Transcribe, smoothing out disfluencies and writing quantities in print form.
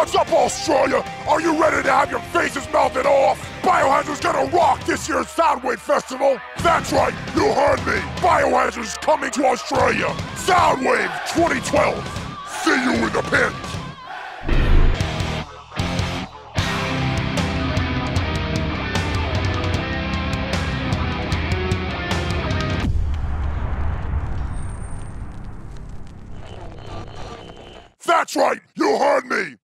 What's up, Australia? Are you ready to have your faces melted off? Biohazard's gonna rock this year's Soundwave Festival. That's right, you heard me. Biohazard's coming to Australia. Soundwave 2012. See you in the pit. That's right, you heard me!